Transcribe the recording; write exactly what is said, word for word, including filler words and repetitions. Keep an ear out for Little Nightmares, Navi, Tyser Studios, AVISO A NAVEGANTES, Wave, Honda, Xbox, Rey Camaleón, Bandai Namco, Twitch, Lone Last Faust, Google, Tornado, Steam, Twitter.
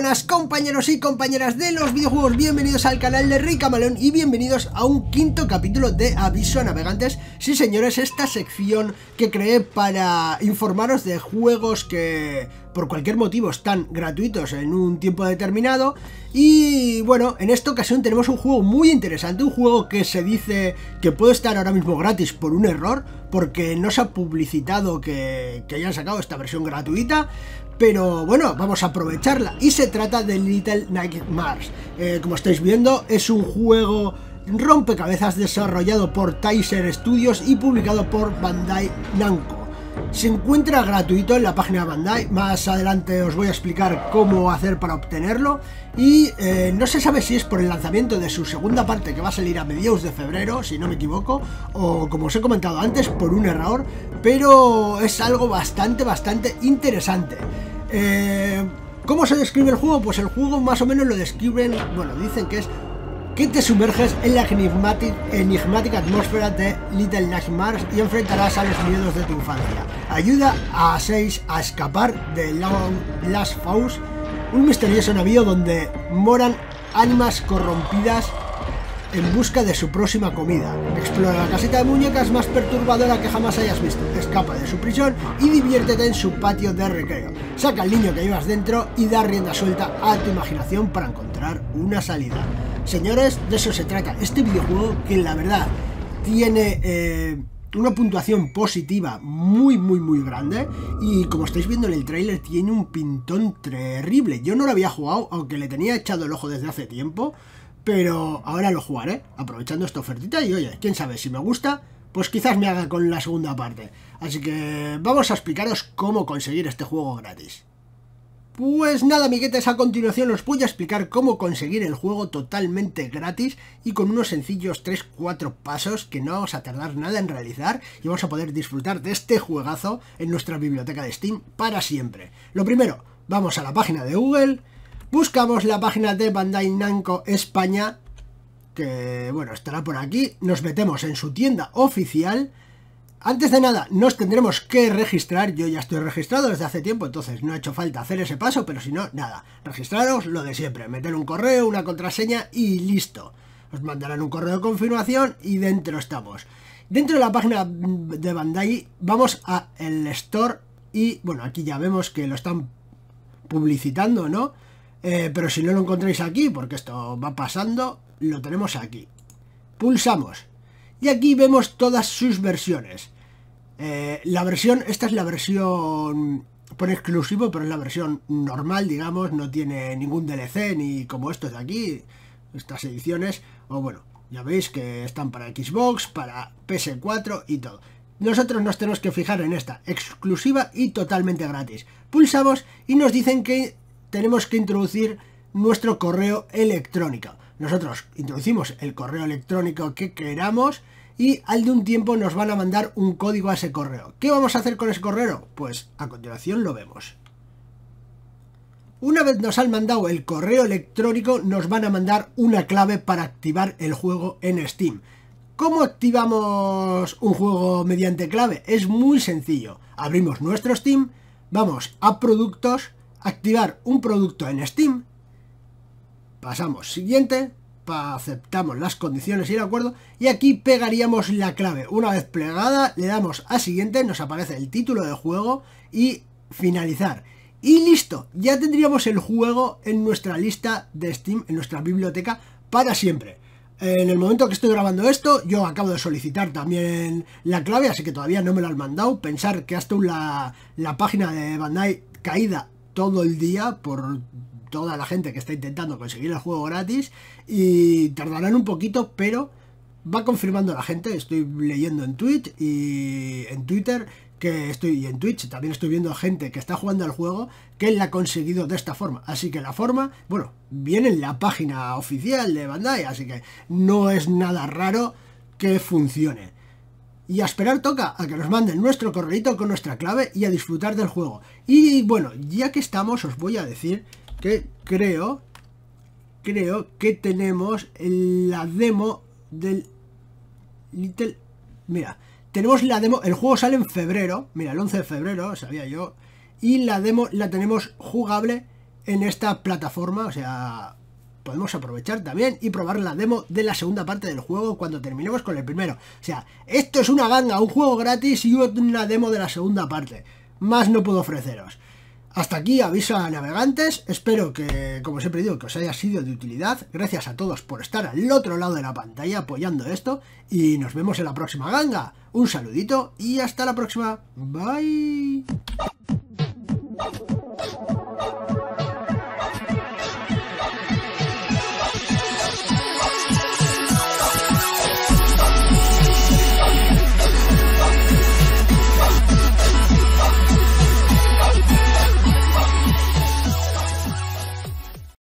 buenas compañeros y compañeras de los videojuegos, bienvenidos al canal de Rey Camaleón y bienvenidos a un quinto capítulo de Aviso a Navegantes. Sí señores, esta sección que creé para informaros de juegos que por cualquier motivo están gratuitos en un tiempo determinado. Y bueno, en esta ocasión tenemos un juego muy interesante, un juego que se dice que puede estar ahora mismo gratis por un error, porque no se ha publicitado que, que hayan sacado esta versión gratuita. Pero bueno, vamos a aprovecharla. Y se trata de Little Nightmares. Eh, como estáis viendo, es un juego rompecabezas desarrollado por Tyser Studios y publicado por Bandai Namco. Se encuentra gratuito en la página de Bandai. Más adelante os voy a explicar cómo hacer para obtenerlo. Y eh, no se sabe si es por el lanzamiento de su segunda parte, que va a salir a mediados de febrero, si no me equivoco, o como os he comentado antes, por un error. Pero es algo bastante, bastante interesante. eh, ¿Cómo se describe el juego? Pues el juego más o menos lo describen, bueno, dicen que es que te sumerges en la enigmática atmósfera de Little Nightmares y enfrentarás a los miedos de tu infancia. Ayuda a seis a escapar de Lone Last Faust, un misterioso navío donde moran ánimas corrompidas en busca de su próxima comida. Explora la casita de muñecas más perturbadora que jamás hayas visto, escapa de su prisión y diviértete en su patio de recreo. Saca al niño que llevas dentro y da rienda suelta a tu imaginación para encontrar una salida. Señores, de eso se trata este videojuego, que la verdad tiene eh, una puntuación positiva muy muy muy grande. Y como estáis viendo en el tráiler, tiene un pintón terrible. Yo no lo había jugado, aunque le tenía echado el ojo desde hace tiempo, pero ahora lo jugaré, aprovechando esta ofertita. Y oye, quién sabe, si me gusta, pues quizás me haga con la segunda parte. Así que vamos a explicaros cómo conseguir este juego gratis. Pues nada, amiguetes, a continuación os voy a explicar cómo conseguir el juego totalmente gratis y con unos sencillos tres cuatro pasos que no vamos a tardar nada en realizar, y vamos a poder disfrutar de este juegazo en nuestra biblioteca de Steam para siempre. Lo primero, vamos a la página de Google. Buscamos la página de Bandai Namco España, que bueno, estará por aquí. Nos metemos en su tienda oficial. Antes de nada, nos tendremos que registrar. Yo ya estoy registrado desde hace tiempo, entonces no ha hecho falta hacer ese paso, pero si no, nada. Registraros, lo de siempre, meter un correo, una contraseña y listo. Os mandarán un correo de confirmación y dentro estamos. Dentro de la página de Bandai vamos a el store y bueno, aquí ya vemos que lo están publicitando, ¿no? Eh, pero si no lo encontráis aquí, porque esto va pasando, lo tenemos aquí. Pulsamos y aquí vemos todas sus versiones. Eh, la versión, esta es la versión por exclusivo, pero es la versión normal, digamos, no tiene ningún D L C ni como estos de aquí, estas ediciones. O bueno, ya veis que están para Xbox, para P S cuatro y todo. Nosotros nos tenemos que fijar en esta, exclusiva y totalmente gratis. Pulsamos y nos dicen que tenemos que introducir nuestro correo electrónico. Nosotros introducimos el correo electrónico que queramos y al de un tiempo nos van a mandar un código a ese correo. ¿Qué vamos a hacer con ese correo? Pues a continuación lo vemos. Una vez nos han mandado el correo electrónico, nos van a mandar una clave para activar el juego en Steam. ¿Cómo activamos un juego mediante clave? Es muy sencillo. Abrimos nuestro Steam, vamos a productos, activar un producto en Steam, pasamos siguiente, aceptamos las condiciones y el acuerdo y aquí pegaríamos la clave. Una vez plegada le damos a siguiente, nos aparece el título del juego y finalizar. Y listo, ya tendríamos el juego en nuestra lista de Steam, en nuestra biblioteca para siempre. En el momento que estoy grabando esto, yo acabo de solicitar también la clave, así que todavía no me la han mandado. Pensar que hasta la, la página de Bandai caída todo el día por toda la gente que está intentando conseguir el juego gratis, y tardarán un poquito, pero va confirmando la gente. Estoy leyendo en Twitch y en Twitter que estoy, y en Twitch también estoy viendo gente que está jugando al juego que la ha conseguido de esta forma. Así que la forma, bueno, viene en la página oficial de Bandai, así que no es nada raro que funcione. Y a esperar toca a que nos manden nuestro correíto con nuestra clave y a disfrutar del juego. Y bueno, ya que estamos, os voy a decir que creo, creo que tenemos la demo del Little... Mira, tenemos la demo, el juego sale en febrero, mira, el once de febrero, sabía yo, y la demo la tenemos jugable en esta plataforma, o sea, podemos aprovechar también y probar la demo de la segunda parte del juego cuando terminemos con el primero. O sea, esto es una ganga, un juego gratis y una demo de la segunda parte. Más no puedo ofreceros. Hasta aquí aviso a navegantes, espero que, como siempre digo, que os haya sido de utilidad. Gracias a todos por estar al otro lado de la pantalla apoyando esto y nos vemos en la próxima ganga. Un saludito y hasta la próxima. Bye.